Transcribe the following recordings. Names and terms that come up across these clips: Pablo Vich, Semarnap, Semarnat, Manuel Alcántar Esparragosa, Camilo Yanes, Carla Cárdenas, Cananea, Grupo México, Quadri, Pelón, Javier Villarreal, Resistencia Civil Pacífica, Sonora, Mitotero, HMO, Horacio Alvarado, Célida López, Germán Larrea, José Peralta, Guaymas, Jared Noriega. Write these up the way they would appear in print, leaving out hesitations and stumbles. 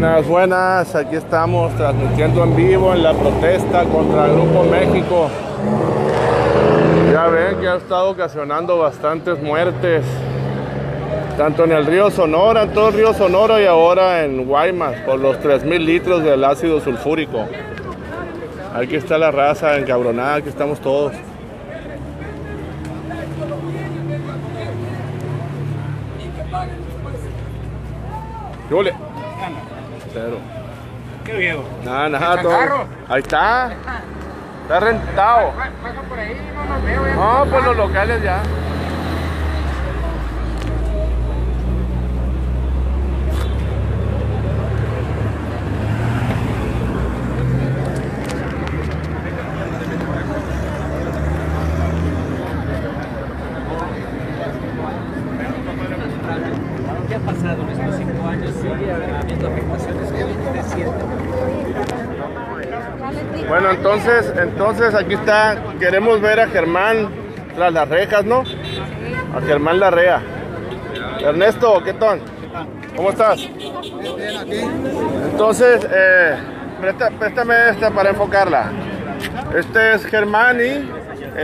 Buenas, buenas, aquí estamos transmitiendo en vivo en la protesta contra el Grupo México. Ya ven que ha estado ocasionando bastantes muertes, tanto en el río Sonora, en todo el río Sonora y ahora en Guaymas, por los 3000 litros del ácido sulfúrico. Aquí está la raza encabronada, aquí estamos todos. ¿Qué ole? Cero. ¿Qué viejo? Nada, todo. Ahí está. Está rentado. Pasan por ahí, no los veo. No, pues los locales ya. Bueno, entonces aquí está, queremos ver a Germán tras las rejas, ¿no? A Germán Larrea. Ernesto, ¿qué tal? ¿Cómo estás? Bien, aquí. Entonces, préstame esta para enfocarla. Este es Germán y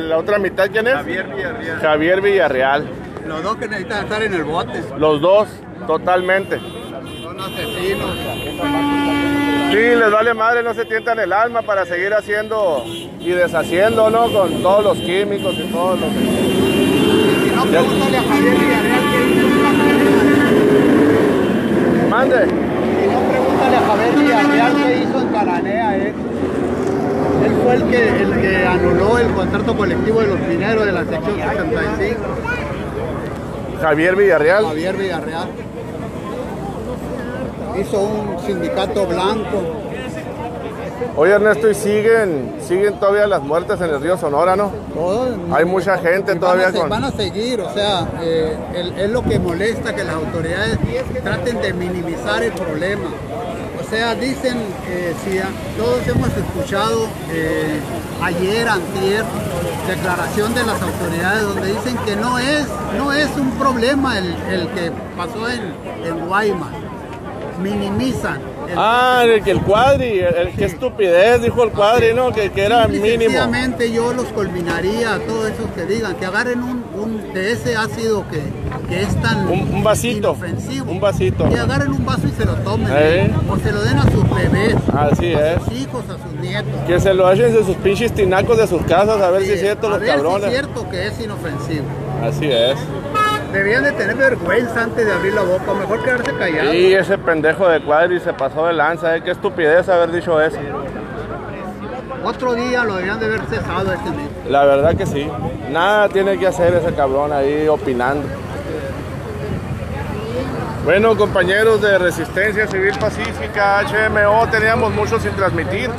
la otra mitad, ¿quién es? Javier Villarreal. Javier Villarreal. Los dos que necesitan estar en el bote. Los dos, totalmente. Son asesinos. Sí, les vale madre, no se tientan el alma para seguir haciendo y deshaciendo, ¿no? Con todos los químicos y todos los... Si no, pregúntale a Javier Villarreal qué hizo en Cananea. Mande. Si no, pregúntale a Javier Villarreal qué hizo en Cananea, ¿eh? Él fue el que anuló el contrato colectivo de los mineros de la sección 65. Javier Villarreal. Javier Villarreal. Hizo un sindicato blanco. Oye, Ernesto, y siguen todavía las muertes en el río Sonora, ¿no? Todos, hay mucha gente todavía con... Van a seguir, o sea, es lo que molesta, que las autoridades traten de minimizar el problema. O sea, dicen, si todos hemos escuchado ayer, antier, declaración de las autoridades donde dicen que no es un problema el que pasó en Guaymas. Minimizan. El Quadri, sí. Qué estupidez, dijo el Quadri, ¿no? Que era mínimo. Obviamente yo los culminaría a todos esos que digan, que agarren un de ese ácido que es tan un vasito, inofensivo. Un vasito. Que agarren un vaso y se lo tomen. O se lo den a sus bebés. Así a sus hijos, a sus nietos. Que se lo echen de sus pinches tinacos de sus casas, a ver si es cierto los cabrones. Si es cierto que es inofensivo. Así es. Debían de tener vergüenza antes de abrir la boca, mejor quedarse callados. Sí, ese pendejo de Quadri se pasó de lanza, qué estupidez haber dicho eso. Otro día lo deberían de haber cesado este mes. La verdad que sí, nada tiene que hacer ese cabrón ahí opinando. Bueno, compañeros de Resistencia Civil Pacífica, HMO, teníamos mucho sin transmitir.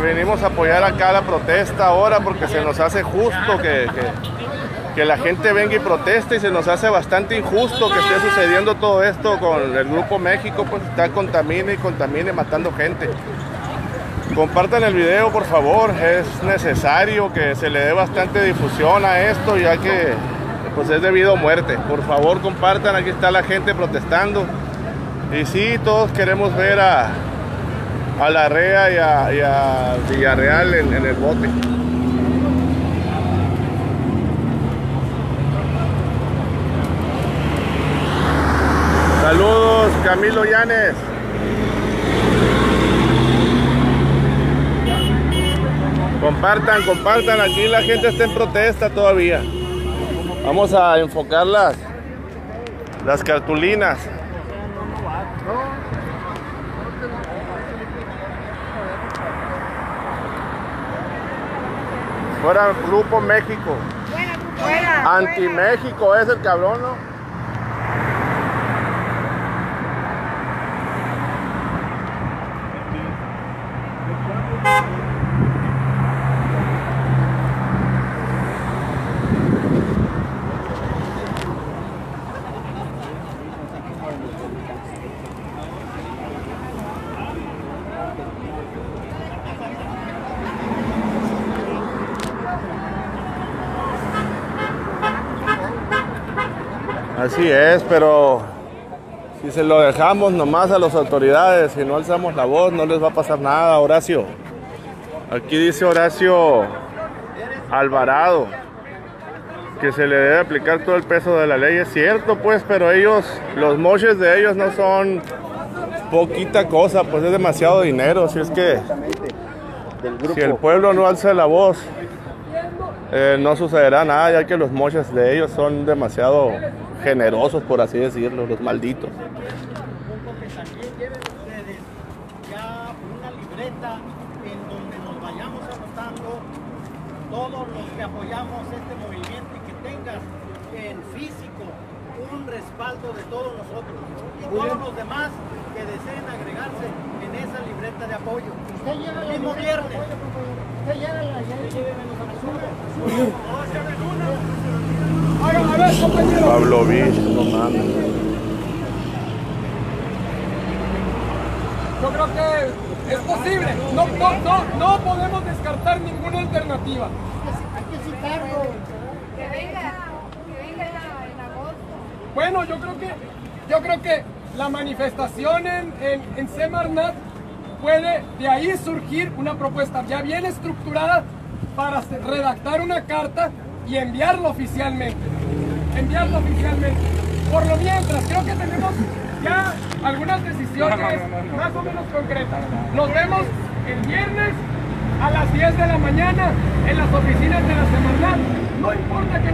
Venimos a apoyar acá la protesta ahora porque se nos hace justo que la gente venga y proteste, y se nos hace bastante injusto que esté sucediendo todo esto con el Grupo México, pues está contamine, matando gente. Compartan el video, por favor, es necesario que se le dé bastante difusión a esto, ya que pues es debido a muerte. Por favor, compartan, aquí está la gente protestando. Y sí, todos queremos ver a Larrea y a Villarreal en el bote. Saludos, Camilo Yanes. Compartan, aquí la gente está en protesta todavía. Vamos a enfocar las cartulinas. Fuera el Grupo México. Anti-México es el cabrón, ¿no? Así es, pero Si se lo dejamos nomás a las autoridades, si no alzamos la voz, no les va a pasar nada, Horacio. Aquí dice Horacio Alvarado que se le debe aplicar todo el peso de la ley. Es cierto, pues, pero ellos, los moches de ellos no son poquita cosa, pues es demasiado dinero. Si es que, si el pueblo no alza la voz, no sucederá nada, ya que los moches de ellos son demasiado generosos, por así decirlo, los malditos. Todos los que apoyamos este movimiento y que tengas en físico un respaldo de todos nosotros y todos los demás que deseen agregarse en esa libreta de apoyo. El mismo viernes. Usted lleva la llave. Pablo Vich, no mames. Yo creo que es posible, no podemos descartar ninguna alternativa. Hay que citarlo. Que venga en agosto. Bueno, yo creo que la manifestación en Semarnat puede de ahí surgir una propuesta ya bien estructurada para redactar una carta y enviarlo oficialmente. Por lo mientras, creo que tenemos ya algunas decisiones más o menos concretas. Nos vemos el viernes a las 10 de la mañana en las oficinas de la Semarnat. No importa que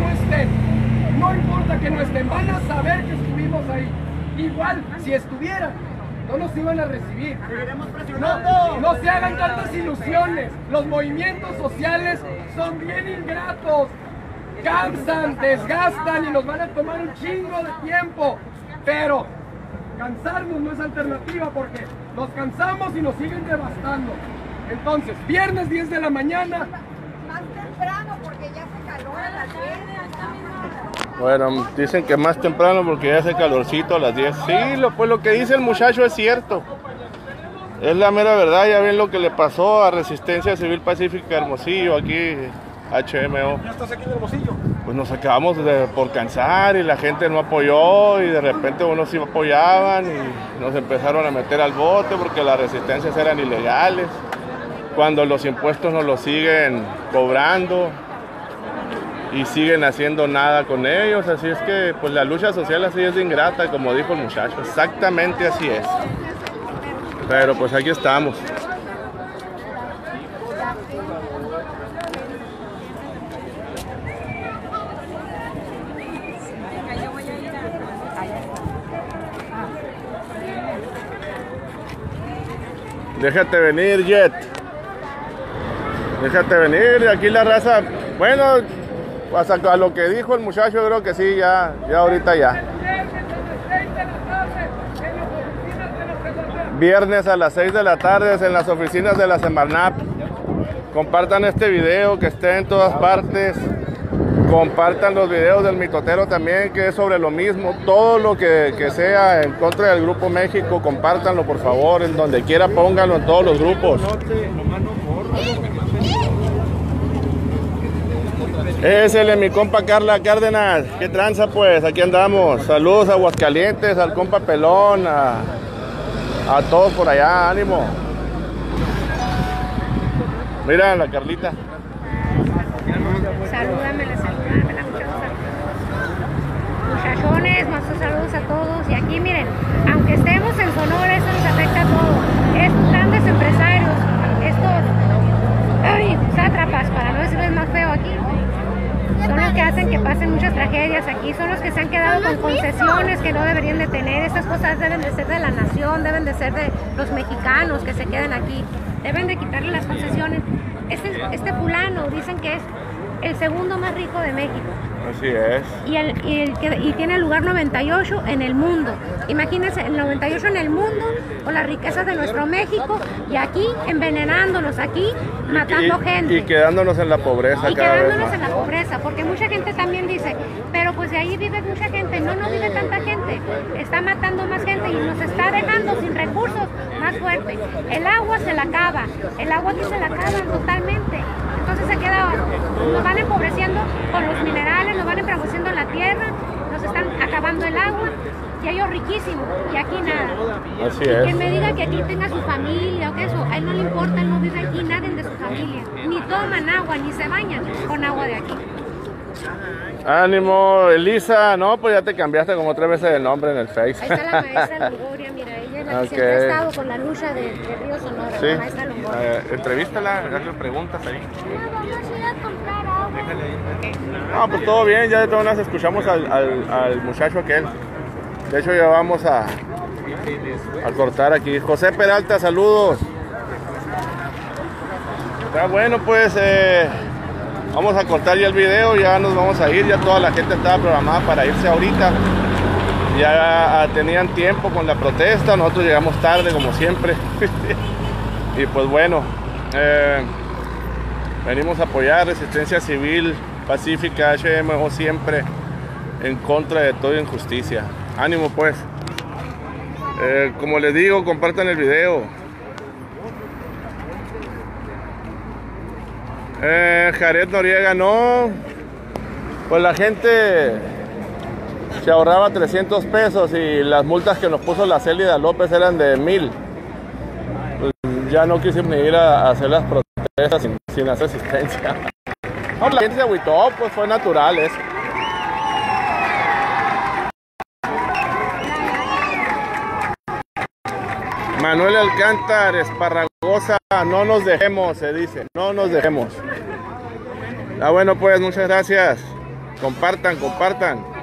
no estén, van a saber que estuvimos ahí. Igual, si estuvieran, no nos iban a recibir. No se hagan tantas ilusiones. Los movimientos sociales son bien ingratos. Cansan, desgastan y nos van a tomar un chingo de tiempo. Pero cansarnos no es alternativa porque nos cansamos y nos siguen devastando. Entonces, viernes 10 de la mañana. Más temprano porque ya hace calor a las 10. Bueno, dicen que más temprano porque ya hace calorcito a las 10. Sí, pues lo que dice el muchacho es cierto. Es la mera verdad, ya ven lo que le pasó a Resistencia Civil Pacífica Hermosillo aquí. HMO. ¿Ya estás aquí en Hermosillo? Pues nos acabamos por cansar y la gente no apoyó y de repente unos sí apoyaban y nos empezaron a meter al bote porque las resistencias eran ilegales. Cuando los impuestos nos los siguen cobrando y siguen haciendo nada con ellos, así es que pues la lucha social así es de ingrata, como dijo el muchacho, exactamente así es. Pero pues aquí estamos. Déjate venir, Jet. Déjate venir. Aquí la raza. Bueno, hasta lo que dijo el muchacho, creo que sí, ya ahorita ya. Viernes a las 6 de la tarde en las oficinas de la Semarnap. Compartan este video que esté en todas partes. Compartan los videos del Mitotero también, que es sobre lo mismo. Todo lo que sea en contra del Grupo México, compártanlo por favor, en donde quiera pónganlo, en todos los grupos. Ésele, mi compa Carla Cárdenas, qué tranza pues, aquí andamos. Saludos a Aguascalientes, al compa Pelón, a todos por allá, ánimo. Mira la Carlita. Muchachones, nuestros saludos a todos. Y aquí miren, aunque estemos en Sonora, eso nos afecta a todos. Estos grandes empresarios, estos sátrapas, para no decirles más feo aquí, son los que hacen que pasen muchas tragedias aquí. Son los que se han quedado con concesiones que no deberían de tener. Estas cosas deben de ser de la nación, deben de ser de los mexicanos que se quedan aquí. Deben de quitarle las concesiones. Este fulano, dicen que es el segundo más rico de México. Así es. Y tiene el lugar 98 en el mundo. Imagínense, el 98 en el mundo, con las riquezas de nuestro México, y aquí envenenándonos, aquí matando gente. Y quedándonos en la pobreza. Y cada quedándonos vez más en la pobreza, porque mucha gente también dice, pero pues de ahí vive mucha gente, no vive tanta gente, está matando más gente y nos está dejando sin recursos más fuerte. El agua se la acaba, el agua aquí se la acaban totalmente. Entonces se queda, nos van empobreciendo con los minerales, nos van empobreciendo la tierra, nos están acabando el agua que ellos riquísimos y aquí nada. Así es. Que me diga que aquí tenga su familia o que eso, a él no le importa, él no vive aquí, nadie de su familia, ni toman agua, ni se bañan con agua de aquí. Ánimo, Elisa, no, pues ya te cambiaste como 3 veces el nombre en el Face. Ahí está la maestra Longoria, mira, ella es la que siempre ha estado con la lucha de Río Sonora, sí. La maestra Longoria. Entrevístala, hazle preguntas ahí. No, vamos a ir a comprar agua. No, pues todo bien, ya de todas maneras escuchamos al muchacho aquel. De hecho ya vamos a cortar aquí. José Peralta, saludos. Está bueno, pues vamos a cortar ya el video, ya nos vamos a ir, ya toda la gente estaba programada para irse ahorita. Ya tenían tiempo con la protesta, nosotros llegamos tarde como siempre. Y pues bueno, venimos a apoyar Resistencia Civil Pacífica, HMO, siempre en contra de toda injusticia. Ánimo pues. Como les digo, compartan el video. Jared Noriega, no. Pues la gente se ahorraba 300 pesos y las multas que nos puso la Célida López eran de 1000. Pues ya no quisimos ni ir a hacer las protestas sin hacer asistencia. No, la gente se agüitó, pues fue natural eso. Manuel Alcántar Esparragosa, no nos dejemos, se dice, no nos dejemos. Ah, bueno, pues muchas gracias. Compartan, compartan.